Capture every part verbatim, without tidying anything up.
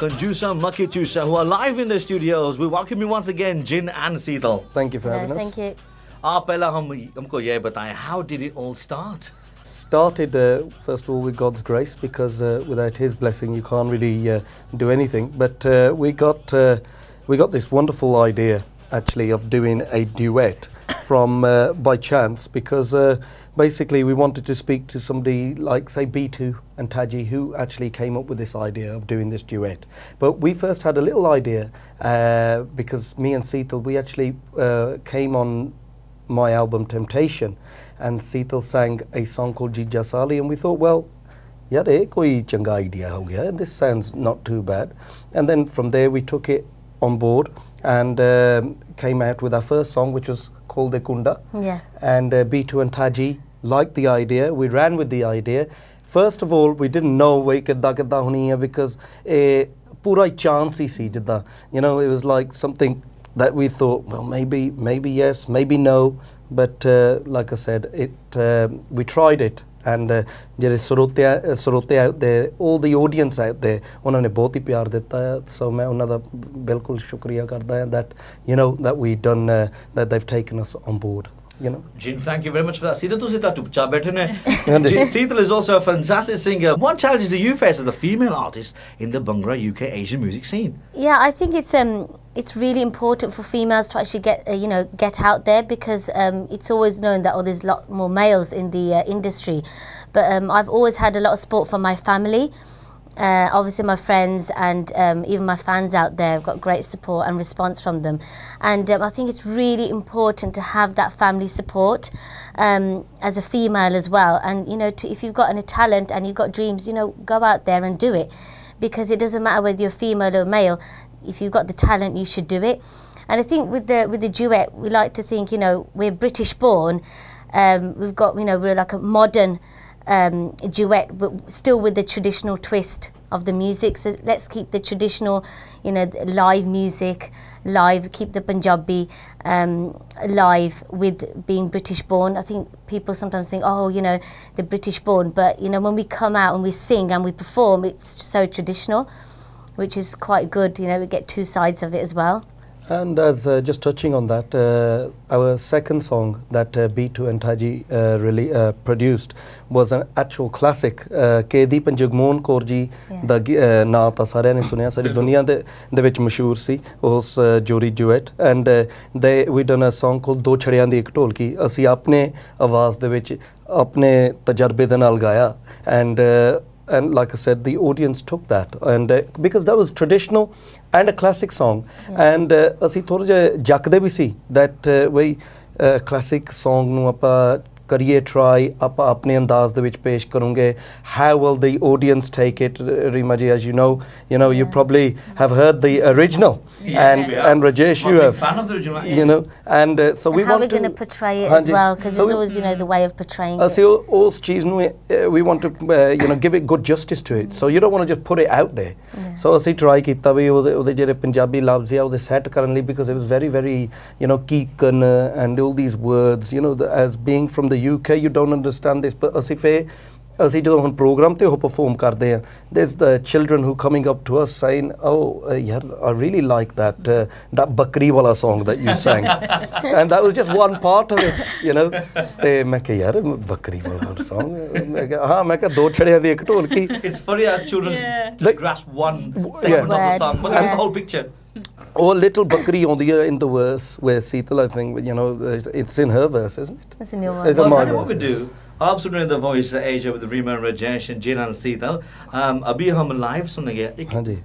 Kanjoosa Makhna Choosa, who are live in the studios. We welcome you once again, Jin and Seetal. Thank you for having yeah, us. Thank you. Ah, pehla hum humko ye bataye, how did it all start? Started uh, first of all with God's grace, because uh, without His blessing you can't really uh, do anything. But uh, we got uh, we got this wonderful idea, actually, of doing a duet from uh, by chance, because uh, basically we wanted to speak to somebody like, say, B two and Taji, who actually came up with this idea of doing this duet. But we first had a little idea uh, because me and Seetal, we actually uh, came on my album Temptation, and Seetal sang a song called Jijasali, and we thought, well, yaar ye koi changa idea ho gaya, and this sounds not too bad. And then from there we took it on board and uh, came out with our first song, which was Khol De Kunda. Yeah. And uh, B two and Taji liked the idea. We ran with the idea. First of all, we didn't know we kadda kadda honi hai, because a pura chance hi si jidda. You know, it was like something that we thought, well, maybe, maybe yes, maybe no. But uh, like I said, it uh, we tried it. And uh, there is Sorote, uh, Sorote out there, all the audience out there, unhone bahut hi pyar deta hai, so main unna da bilkul shukriya karta hai that, you know, that we done, uh, that they've taken us on board, you know. Jin, thank you very much for that. Seetal, tu sita chupcha baithe ne. Seetal is also a fantastic singer. What challenges do you face as a female artist in the Bhangra U K Asian music scene? Yeah, I think it's um it's really important for females to actually get uh, you know get out there, because um, it's always known that, oh, there's a lot more males in the uh, industry, but um, I've always had a lot of support from my family, uh, obviously my friends, and um, even my fans out there. I've got great support and response from them, and um, I think it's really important to have that family support um, as a female as well. And you know, to, if you've got any talent and you've got dreams, you know, go out there and do it, because it doesn't matter whether you're female or male. If you've got the talent, you should do it. And I think with the with the duet, we like to think, you know, we're British born, um, we've got, you know, we're like a modern um, duet, but still with the traditional twist of the music. So let's keep the traditional, you know, live music, live, keep the Punjabi um, live with being British born. I think people sometimes think, oh, you know, the British born, but, you know, when we come out and we sing and we perform, it's so traditional, which is quite good. You know, we get two sides of it as well. And as uh, just touching on that, uh, our second song that uh, B two and Taji uh, really uh, produced was an actual classic. Kedi Panjagmohan Kaur ji da naam ta saaryan ne suniya, sari duniya de de vich mashhoor si us jodi duet, and uh, they we done a song called Do chayandi ek tool ki. Asi apne awaaz de vich apne tajrbe de naal gaya, and uh, and like I said, the audience took that, and uh, because that was traditional and a classic song. Yeah. And assi thora ja jakde vi si that we uh, classic song nu apa kariye try, apa apne andaz de vich pesh karunge. How will the audience take it? Reema ji, as you know, you know, you yeah. probably have heard the original. Yes, and and Rajesh, you have fan of the original, you know, and uh, so and we how want we're to going to portray it as well, because so it's always, you know, the way of portraying uh, it. So all cheese we we want to uh, you know give it good justice to it, so you don't want to just put it out there. Yeah. So assi try kita vi ode ode jere Punjabi labs ya ode set karan li, because it was very very you know keekan and all these words, you know, the, as being from the U K, you don't understand this, but assi fe assi jadon hun program te ho perform karde hain, there's the children who coming up to us saying, oh uh, yaar, I really like that uh, that bakri wala song that you sang. And that was just one part of it, you know. Te main ke yaar bakri wala song, main ke ha main ke do chhadiyan di ek dhol ki. It's funny as children yeah. like, grasp one segment yeah. of the song, but yeah. that's the whole picture. Or little bakri on the uh, in the verse where Seetal, I think, you know, it's in her verse, isn't it? It's in your verse. Well, I'll tell you what we do. Absolutely, The Voice Asia with Reema and Rajesh and Jin and Seetal. Um, abhi hum live sunenge. Haan ji.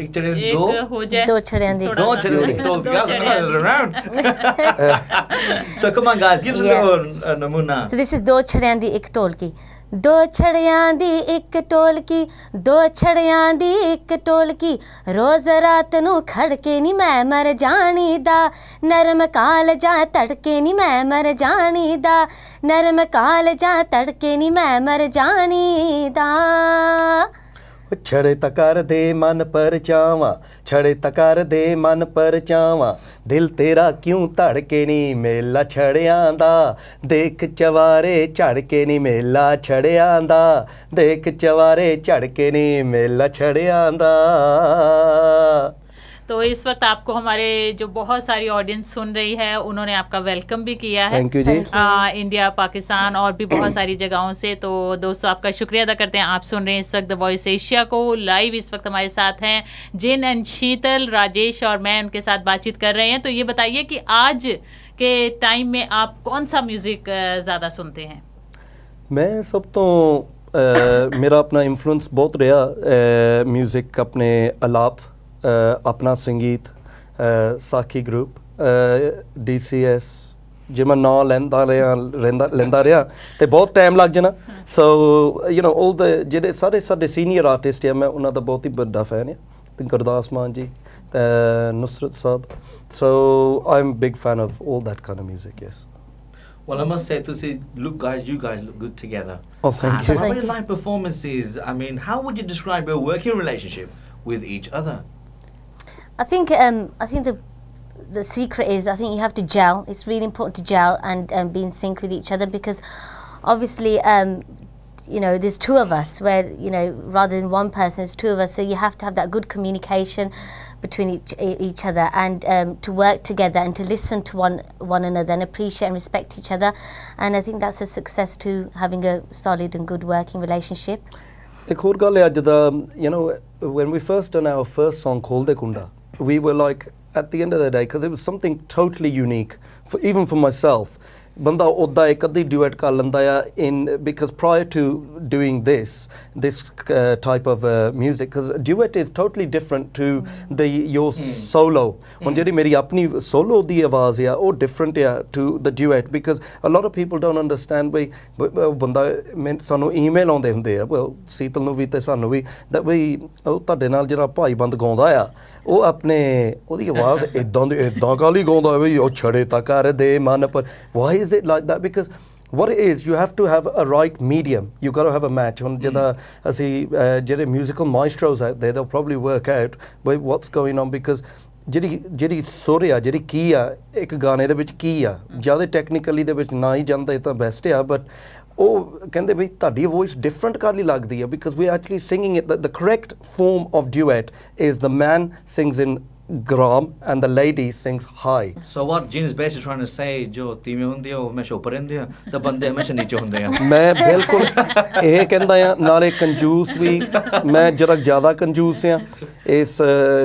Ek chade do. Do chade di. Do chade di. Told guys another round. So come on, guys, give us yeah. a little uh, namuna. So this is Do chayandi ek tool ki. दो छड़ियां दी एक toll की, दो छड़ियां दी एक toll की, रोज रात नू खड़के नी मैं मर जानी दा, नरम काल जा तड़के नी मैं मर जानी दा, नरम काल जा तड़के नी मैं मर जानी दा. छड़ता कर दे मन पर चावा, छड़ता कर दे मन पर चावा, दिल तेरा क्यों धड़के नी मेला छड़ियां दा, देख चवारे झड़के नी मेला छड़ियां दा, देख चवारे झड़के नी मेला छड़ियां दा। तो इस वक्त आपको हमारे जो बहुत सारी ऑडियंस सुन रही है उन्होंने आपका वेलकम भी किया है, थैंक यू जी, आ, इंडिया, पाकिस्तान और भी बहुत सारी जगहों से। तो दोस्तों आपका शुक्रिया अदा करते हैं। आप सुन रहे हैं इस वक्त द वॉइस एशिया को लाइव। इस वक्त हमारे साथ हैं जिन एंड शीतल, राजेश और मैं उनके साथ बातचीत कर रहे हैं। तो ये बताइए कि आज के टाइम में आप कौन सा म्यूज़िक ज़्यादा सुनते हैं? मैं सब तो आ, मेरा अपना इन्फ्लुएंस बहुत रहा म्यूज़िक, अपने अलाप, Uh, अपना संगीत, uh, साखी ग्रुप, डी सी एस, जो मैं नाम लैंदा रहा लैंदा रहा तो बहुत टाइम लग जाना। So you know all the जेडे सारे सारे सीनियर आर्टिस्ट है, मैं उन्होंने बहुत ही बड़ा फैन है, गुरदास मान जी, नुसरत साहब। So I am big fan of all that kind of music. Yes, well I must say to see look guys you guys look good together. Oh thank you. How many live performances, I mean how would you describe your working relationship with each other? I think um, I think the the secret is I think you have to gel. It's really important to gel and um, be in sync with each other, because obviously um, you know there's two of us, where you know rather than one person there's two of us, so you have to have that good communication between each each other, and um, to work together and to listen to one one another and appreciate and respect each other. And I think that's a success to having a solid and good working relationship. Ek aur gal hai aj da, you know when we first done our first song Khol De Kunda, we were like at the end of the day, because it was something totally unique for even for myself, banda odda ek adhi duet kar lenda ya in, because prior to doing this this uh, type of uh, music, because duet is totally different to mm. the your mm. solo. When jehdi meri apni solo di awaaz ya oh different ya to the duet, because a lot of people don't understand we banda sanu email aunde hunde ya, well Seetal nu vi te sanu vi, that we oh tade naal jehda bhai band gaunda ya oh apne odi awaaz idda di idda gali gaunda bhai oh chhade ta kar de man par. Why is it like that? Because what it is, you have to have a right medium. You got to have a match. Mm. Jada, asi, uh, jada musical maestros out there, they'll probably work out what's going on, because ਜਿਹੜੀ ਜਿਹੜੀ ਸੁਰ ਆ ਜਿਹੜੀ ਕੀ ਆ ਇੱਕ ਗਾਣੇ ਦੇ ਵਿੱਚ ਕੀ ਆ, ਜ਼ਿਆਦਾ ਟੈਕਨੀਕਲੀ ਦੇ ਵਿੱਚ ਨਾ ਹੀ ਜਾਂਦਾ ਤਾਂ ਬੈਸਟ ਆ, ਬਟ ਉਹ ਕਹਿੰਦੇ ਬਈ ਤੁਹਾਡੀ ਵੋਇਸ ਡਿਫਰੈਂਟ ਕਰ ਲਈ ਲੱਗਦੀ ਆ, because we actually singing it the correct form of duet is the man sings in gram and the lady sings high. So what ਜਿਨ is basically trying to say, ਜੋ ਤੀਵੇਂ ਹੁੰਦੇ ਆ ਉਹ ਹਮੇਸ਼ਾ ਉੱਪਰ ਰਹਿੰਦੇ ਆ ਤਾਂ ਬੰਦੇ ਹਮੇਸ਼ਾ ਨੀਚੇ ਹੁੰਦੇ ਆ। ਮੈਂ ਬਿਲਕੁਲ ਇਹ ਕਹਿੰਦਾ ਆ, ਨਾਲੇ ਕੰਜੂਸ ਵੀ ਮੈਂ ਜਰਾ ਜ਼ਿਆਦਾ ਕੰਜੂਸ ਆ ਇਸ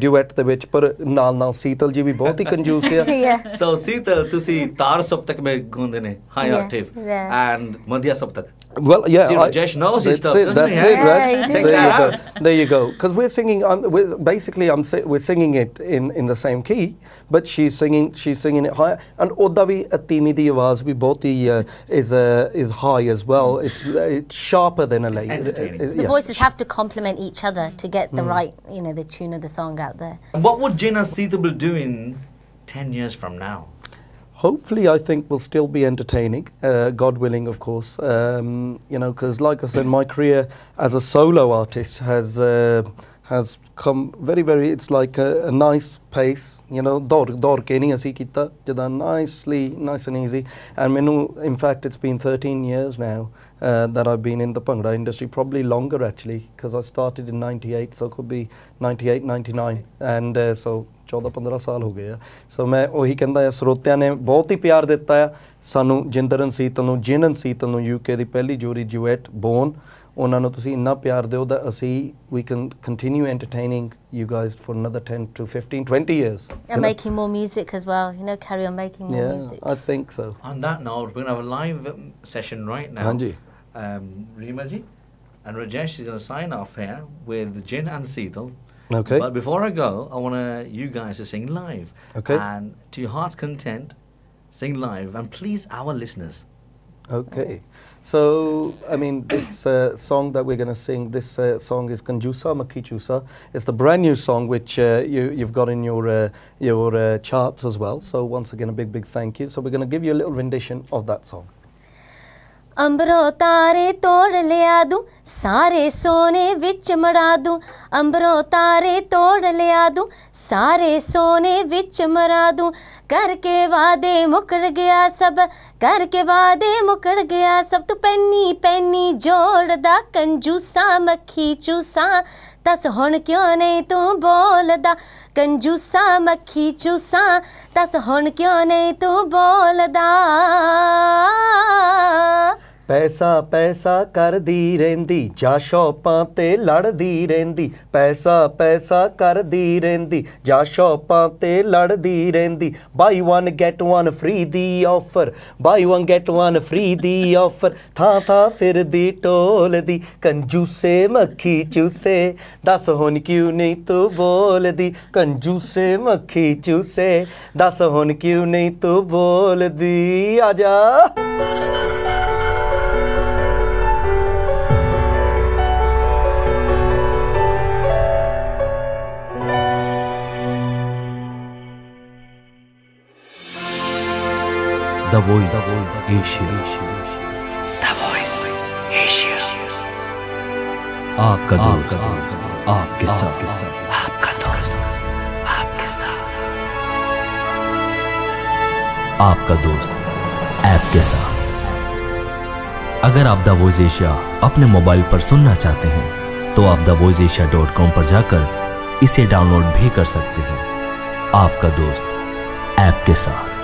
ਡਿਊਟ ਦੇ ਵਿੱਚ, ਪਰ ਨਾਲ ਨਾਲ ਸੀਤਲ ਜੀ ਵੀ ਬਹੁਤ ਹੀ ਕੰਜੂਸ ਆ। ਸੋ ਸੀਤਲ ਤੁਸੀਂ ਤਾਰ ਸਭ ਤੱਕ ਮੈਂ ਗਾਉਂਦੇ ਨੇ ਹਾਈ ਆਕਟੇਵ ਐਂਡ ਮਧਿਆ ਸਭ ਤੱਕ। Well, yeah, I, Rajesh knows his stuff. That's it, right? There you go. There you go. Because we're singing. I'm we're, basically, I'm si we're singing it in in the same key, but she's singing she's singing it higher. And Odavi Atimi di Awaz we both the is uh, is high as well. It's it's sharper than a lady. It, yeah. The voices have to complement each other to get the mm. right, you know, the tune of the song out there. What would Jin and Seetal be doing ten years from now? Hopefully, I think we'll still be entertaining, uh, God willing, of course. Um, you know, because like I said, my career as a solo artist has uh, has come very, very. It's like a, a nice pace, you know. Dor dor ke nahi asi kita, jada nicely, nice and easy. And menu, in fact, it's been thirteen years now uh, that I've been in the Bhangra industry. Probably longer actually, because I started in ninety-eight, so it could be ninety-eight, ninety-nine, and uh, so. चौदह पंद्रह साल हो गए। सो मैं वही कहता स्रोतिया ने बहुत ही प्यार दिता है सानू, जिंदरन सीतल जिनन सीतल यूके की पहली जोड़ी ड्यूएट बोन, उन्होंने तुसीं इन्ना प्यार दो असी we can continue entertaining you guys for another ten to fifteen, twenty years and making more music as well, you know, carry on making more yeah, music. I think so. On that note, we're going to have a live session right now. Hanji um Reema ji and Rajesh is going to sign off here with Jin and Seetal. Okay. But before I go, I want to, you guys to sing live. Okay. And to your heart's content, sing live and please our listeners. Okay. So, I mean, this uh, song that we're going to sing, this uh, song is Kanjoosa Makhna Choosa. It's the brand new song which uh, you, you've got in your uh, your uh, charts as well. So once again, a big, big thank you. So we're going to give you a little rendition of that song. अंबरों तारे तोड़ लिया दूं, सारे सोने विच मरा दूं। अंबरों तारे तोड़ लिया दूं, सारे सोने विच मरा दूं। करके वादे मुकर गया सब, करके वादे मुकर गया सब। तू पैनी पैनी जोड़दा कंजूसा मक्खी चूसा, दस हुण क्यों नहीं तू बोलदा। कंजूसा मक्खी चूसा, दस हुण क्यों नहीं तू बोलदा। पैसा पैसा कर दी रेंदी, जा शॉपां ते लड़ दी रेंदी। पैसा पैसा कर दी रेंदी, जा शॉपां ते लड़ दी रेंदी। Buy one get one free दी offer, buy one get one free दी ऑफर। थां थां फिर दी टोल दी कंजूसे मक्खी चूसे, दस हुण क्यों नहीं तू बोल दी। कंजूसे मक्खी चूसे, दस हुण क्यों नहीं तू बोल दी। आजा The Voice Asia, The Voice Asia, आपका दोस्त आपके साथ, आपका दोस्त आपके साथ, आपका दोस्त ऐप के साथ। अगर आप The Voice Asia अपने मोबाइल पर सुनना चाहते हैं तो आप the voice Asia dot com पर जाकर इसे डाउनलोड भी कर सकते हैं। आपका दोस्त ऐप के साथ।